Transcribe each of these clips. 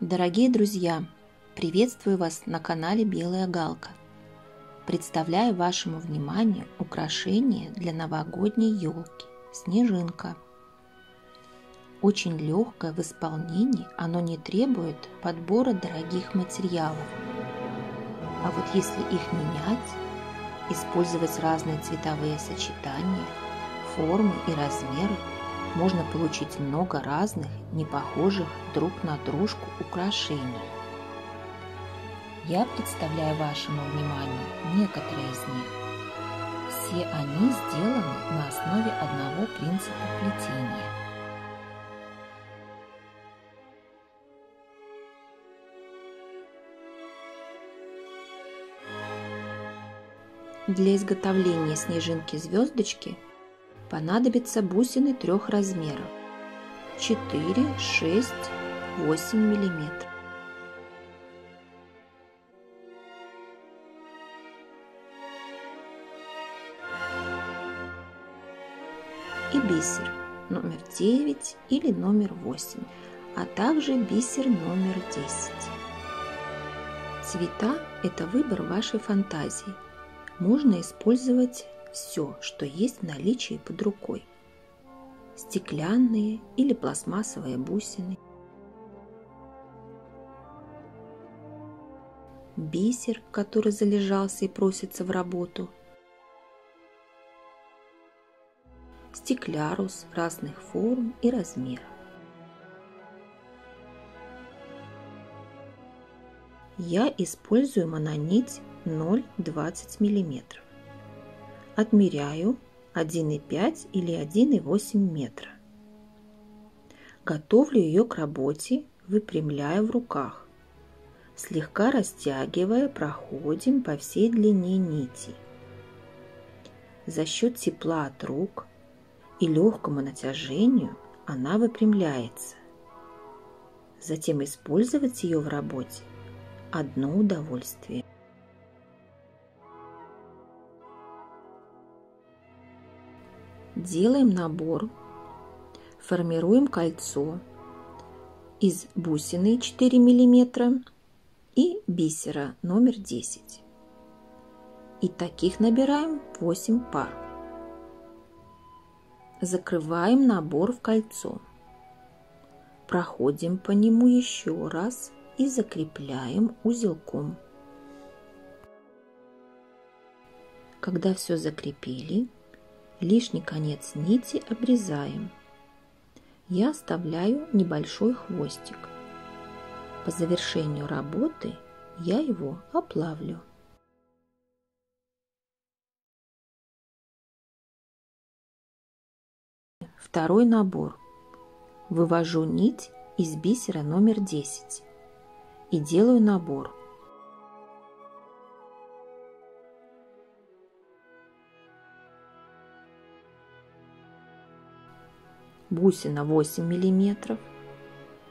Дорогие друзья, приветствую вас на канале Белая Галка. Представляю вашему вниманию украшение для новогодней елки «Снежинка». Очень легкое в исполнении, оно не требует подбора дорогих материалов. А вот если их менять, использовать разные цветовые сочетания, формы и размеры, можно получить много разных, не похожих друг на дружку украшений. Я представляю вашему вниманию некоторые из них. Все они сделаны на основе одного принципа плетения. Для изготовления снежинки-звездочки понадобятся бусины трех размеров: 4, 6, 8 мм. И бисер номер 9 или номер 8, а также бисер номер 10. Цвета – это выбор вашей фантазии. Можно использовать все, что есть в наличии под рукой. Стеклянные или пластмассовые бусины, бисер, который залежался и просится в работу, стеклярус разных форм и размеров. Я использую мононить 0,20 мм. Отмеряю 1,5 или 1,8 метра. Готовлю ее к работе, выпрямляя в руках. Слегка растягивая, проходим по всей длине нити. За счет тепла от рук и легкому натяжению она выпрямляется. Затем использовать ее в работе – одно удовольствие. Делаем набор, формируем кольцо из бусины 4 мм и бисера номер 10. И таких набираем 8 пар. Закрываем набор в кольцо. Проходим по нему еще раз и закрепляем узелком. Когда все закрепили, лишний конец нити обрезаем. Я оставляю небольшой хвостик. По завершению работы я его оплавлю. Второй набор. Вывожу нить из бисера номер 10 и делаю набор. Бусина 8 мм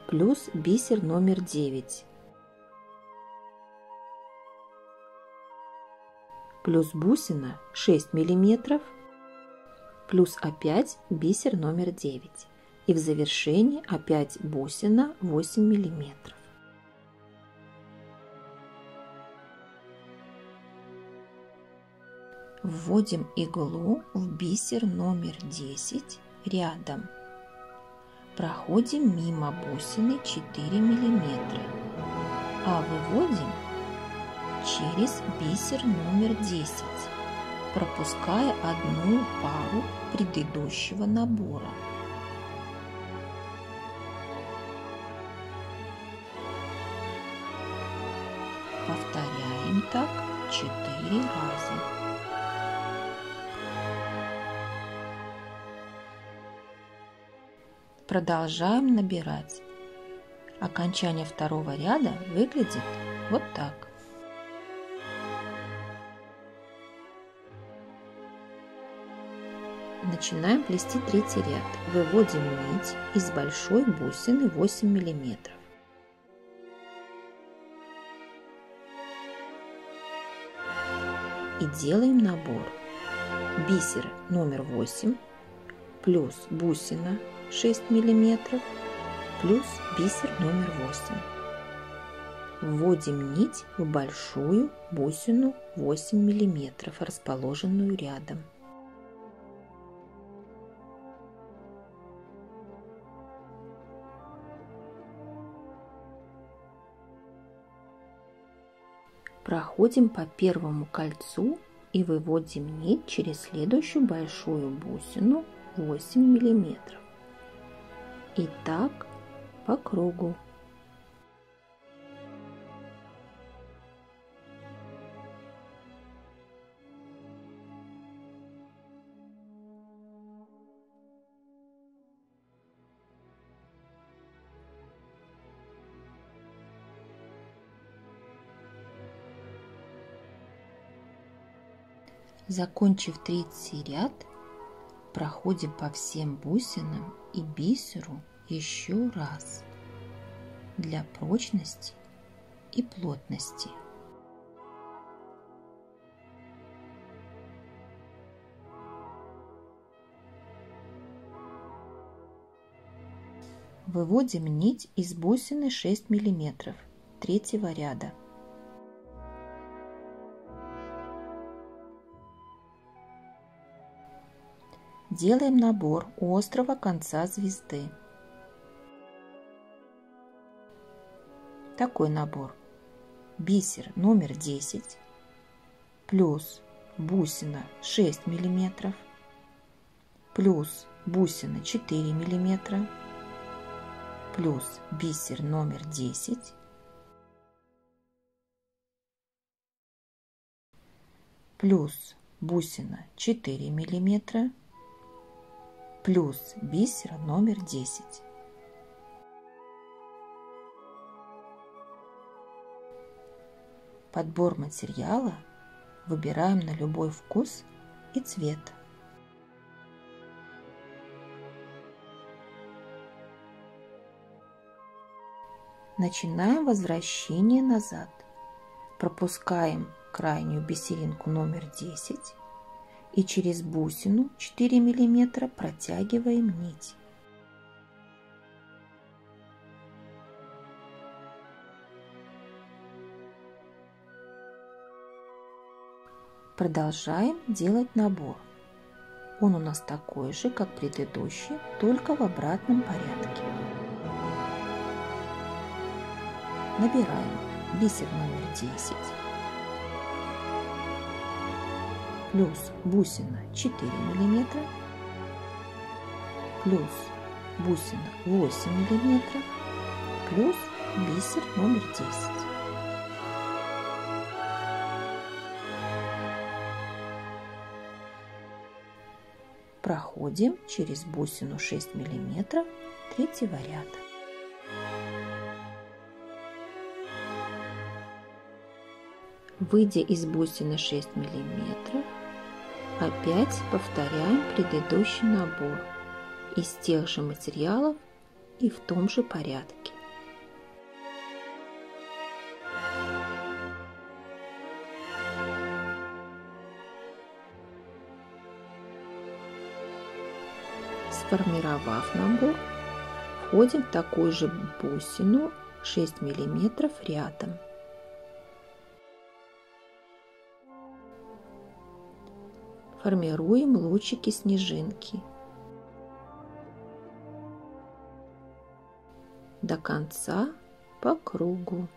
плюс бисер номер 9 плюс бусина 6 мм плюс опять бисер номер 9 и в завершении опять бусина 8 мм. Вводим иглу в бисер номер 10 рядом. Проходим мимо бусины 4 мм, а выводим через бисер номер 10, пропуская одну пару предыдущего набора. Повторяем так 4 раза. Продолжаем набирать. Окончание второго ряда выглядит вот так. Начинаем плести третий ряд. Выводим нить из большой бусины 8 мм. И делаем набор. Бисер номер 8 плюс бусина 6 мм плюс бисер номер 8 Вводим нить в большую бусину 8 мм, расположенную рядом. Проходим по первому кольцу и выводим нить через следующую большую бусину 8 мм. И так по кругу. Закончив третий ряд, проходим по всем бусинам и бисеру еще раз для прочности и плотности. Выводим нить из бусины 6 мм третьего ряда. Делаем набор у острого конца звезды. Такой набор: бисер номер 10 плюс бусина 6 мм плюс бусина 4 мм плюс бисер номер 10 плюс бусина 4 мм плюс бисер номер 10. Подбор материала выбираем на любой вкус и цвет. Начинаем возвращение назад. Пропускаем крайнюю бисеринку номер 10. И через бусину 4 мм протягиваем нить. Продолжаем делать набор. Он у нас такой же, как предыдущий, только в обратном порядке. Набираем бисер номер 10. Плюс бусина 4 мм, плюс бусина 8 мм, плюс бисер номер 10. Проходим через бусину 6 мм третьего ряда. Выйдя из бусины 6 мм, опять повторяем предыдущий набор из тех же материалов и в том же порядке. Сформировав набор, входим в такую же бусину 6 мм рядом. Формируем лучики снежинки. До конца по кругу.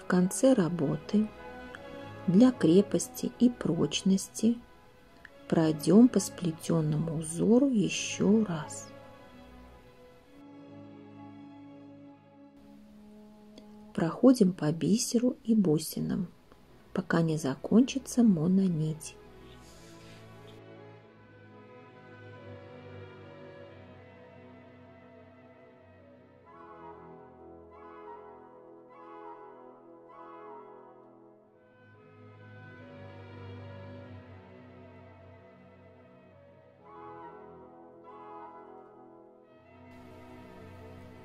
В конце работы для крепости и прочности пройдем по сплетенному узору еще раз. Проходим по бисеру и бусинам, пока не закончится мононить.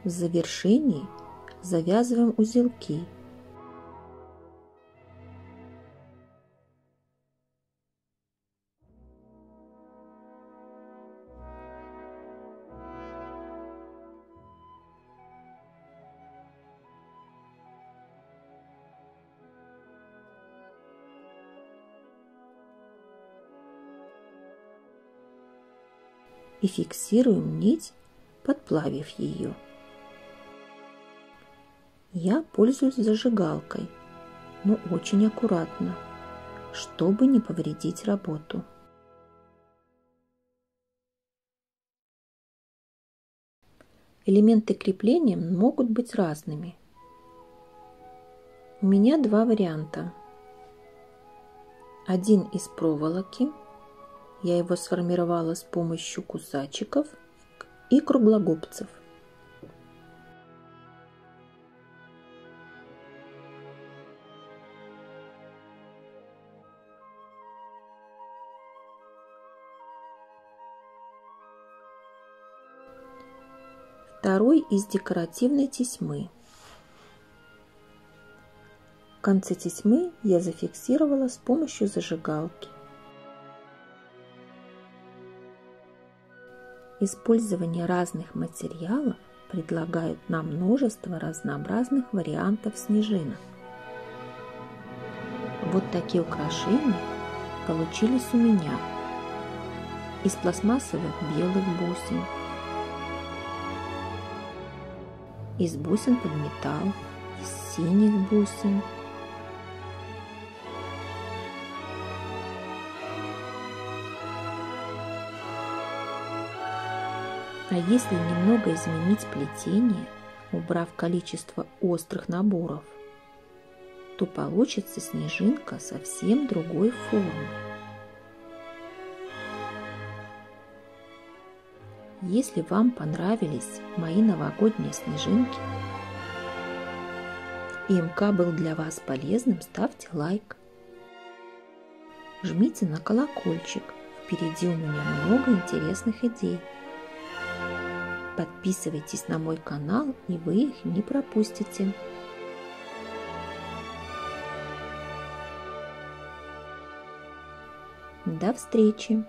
В завершении завязываем узелки. и фиксируем нить, подплавив ее. Я пользуюсь зажигалкой, но очень аккуратно, чтобы не повредить работу. Элементы крепления могут быть разными. У меня два варианта. Один из проволоки, я его сформировала с помощью кусачиков и круглогубцев. Второй из декоративной тесьмы. Концы тесьмы я зафиксировала с помощью зажигалки. Использование разных материалов предлагает нам множество разнообразных вариантов снежинок. Вот такие украшения получились у меня из пластмассовых белых бусин, из бусин под металл, из синих бусин, а если немного изменить плетение, убрав количество острых наборов, то получится снежинка совсем другой формы. Если вам понравились мои новогодние снежинки и МК был для вас полезным, ставьте лайк. Жмите на колокольчик, впереди у меня много интересных идей. Подписывайтесь на мой канал, и вы их не пропустите. До встречи!